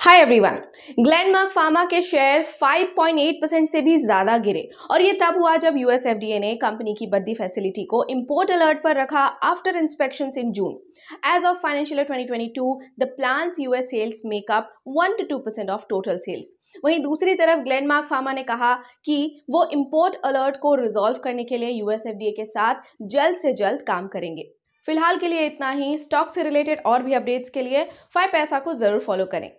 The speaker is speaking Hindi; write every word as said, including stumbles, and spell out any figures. हाय एवरीवन, ग्लेनमार्क फार्मा के शेयर्स पाँच पॉइंट आठ परसेंट से भी ज्यादा गिरे और ये तब हुआ जब यूएसएफडीए ने कंपनी की बद्दी फैसिलिटी को इंपोर्ट अलर्ट पर रखा after inspections in June. As of financial year twenty twenty two, the plants US sales make up one to two percent of total sales. वहीं दूसरी तरफ ग्लेनमार्क फार्मा ने कहा कि वो इंपोर्ट अलर्ट को रिजॉल्व करने के लिए यूएसएफडीए के साथ जल्द से जल्द काम करेंगे। फिलहाल के लिए इतना ही। स्टॉक से रिलेटेड और भी अपडेट्स के लिए फाइव पैसा को जरूर फॉलो करें।